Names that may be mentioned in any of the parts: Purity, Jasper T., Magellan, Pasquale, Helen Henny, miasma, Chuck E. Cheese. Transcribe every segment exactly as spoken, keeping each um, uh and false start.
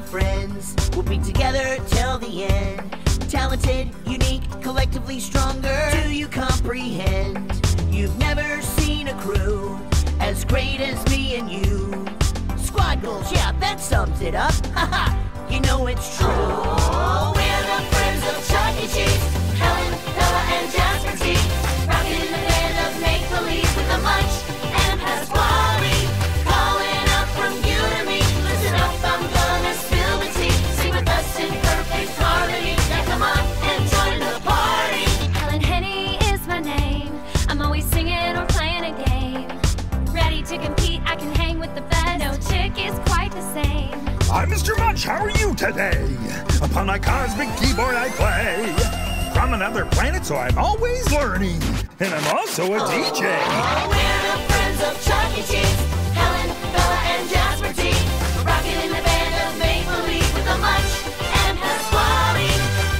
my friends. We'll be together till the end. Talented, unique, collectively stronger. Do you comprehend? You've never seen a crew as great as me and you. Squad goals, yeah, that sums it up. Haha, you know it's true. Oh, we're the friends of Chuck E. Cheese, Helen, Bella, and Jasper T. Rockin' the band of make-believe with a munch and Pasquale. Calling up from you to me, listen up, I'm gonna spill the tea. Sing with us in perfect harmony. Now come on and join the party. Helen Henny is my name. I'm always singing or playing a game. Ready to compete, I can hang with the best. No chick is quite the same. I'm Mister Munch, how are you today? Upon my cosmic keyboard I play. From another planet, so I'm always learning. And I'm also a oh, D J. Oh, we're the friends of Chuck E. Cheese, Helen, Bella, and Jasper T. Rocking in the band of make-believe with a Munch and Pasquale.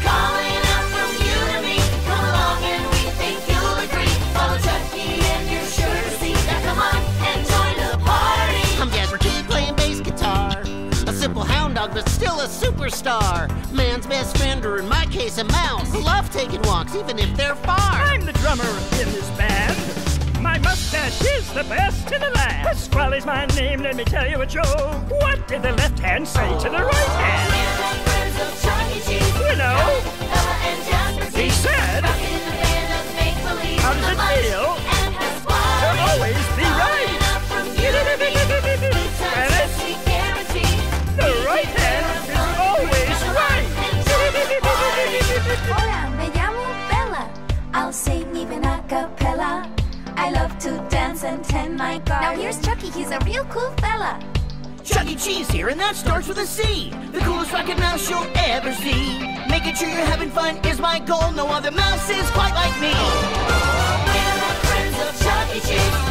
Calling out from you to me. Come along and we think you'll agree. Follow Chuck E. and you're sure to see. Now come on and join the party. I'm Jasper T. playing bass guitar. Simple hound dog, but still a superstar. Man's best friend, or in my case, a mouse. Love taking walks, even if they're far. I'm the drummer in this band. My mustache is the best in the land. Pasquale's my name, let me tell you a joke. What did the left hand say to the right hand? We're the friends of Chuck E. Cheese. You know, he said, how does it feel to always be right? Hola, me llamo Bella. I'll sing even a cappella. I love to dance and tend my garden. Now here's Chuck E. He's a real cool fella. Chuck E. Cheese here, and that starts with a C. The coolest rocket mouse you'll ever see. Making sure you're having fun is my goal. No other mouse is quite like me. We're the friends of Chuck E. Cheese.